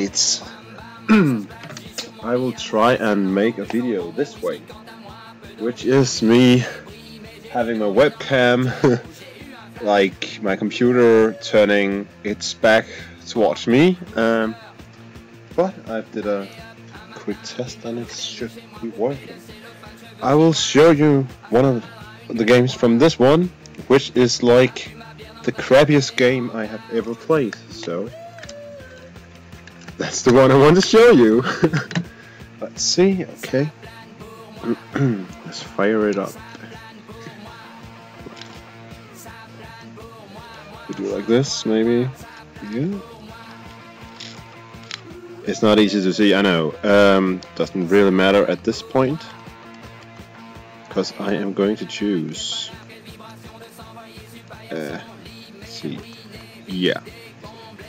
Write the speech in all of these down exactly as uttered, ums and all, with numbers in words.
right, I will try and make a video this way, which is me having my webcam, like my computer, turning its back towards me. Um, but I did a quick test and it should be working. I will show you one of the games from this one, which is like the crappiest game I have ever played, so that's the one I want to show you. Let's see, okay. Let's fire it up. We do like this, maybe. Yeah. It's not easy to see, I know. Um, doesn't really matter at this point, because I am going to choose. Uh, let's see. Yeah.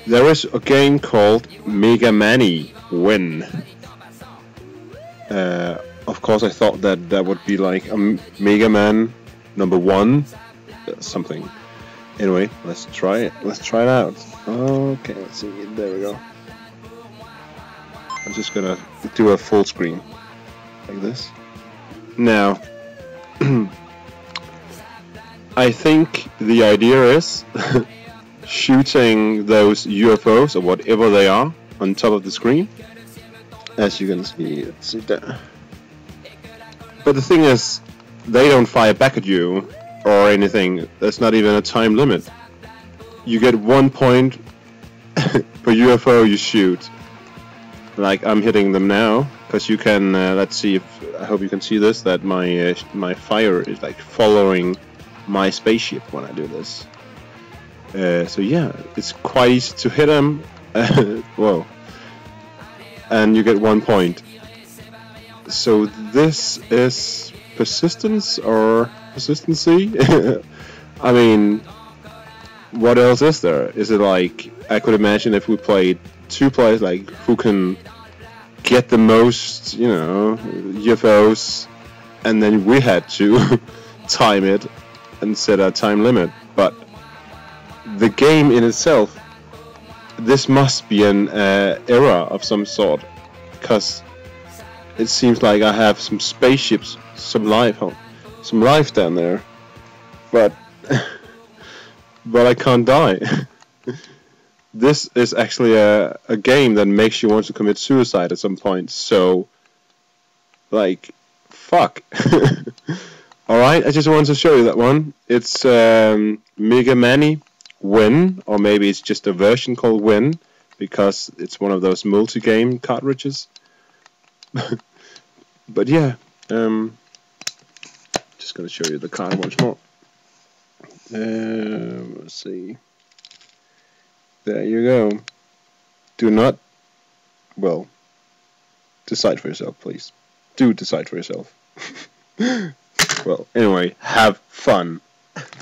There is a game called Megamani Win. Uh, of course, I thought that that would be like a Mega Man number one, something. Anyway, let's try it. Let's try it out. Okay, let's see. There we go. I'm just gonna do a full screen like this. Now, I think the idea is shooting those U F Os or whatever they are on top of the screen, as you can see. Let's see that. But the thing is, they don't fire back at you or anything. There's not even a time limit. You get one point per U F O you shoot. Like I'm hitting them now, because you can. Uh, let's see if I hope you can see this. That my uh, my fire is like following my spaceship when I do this. Uh, so yeah, it's quite easy to hit him. Whoa. And you get one point. So this is persistence or persistency? I mean, what else is there? Is it like, I could imagine if we played two players, like who can get the most, you know, U F Os, and then we had to time it and set a time limit. But the game in itself, this must be an uh, error of some sort, because it seems like I have some spaceships, some life, some life down there, but but I can't die. This is actually a a game that makes you want to commit suicide at some point. So, like, fuck. All right, I just wanted to show you that one. It's um, Megamani Win, or maybe it's just a version called Win because it's one of those multi-game cartridges. But yeah, um, just gonna show you the card once more. Um, let's see. There you go. Do not, well, decide for yourself, please. Do decide for yourself. Well, anyway, have fun.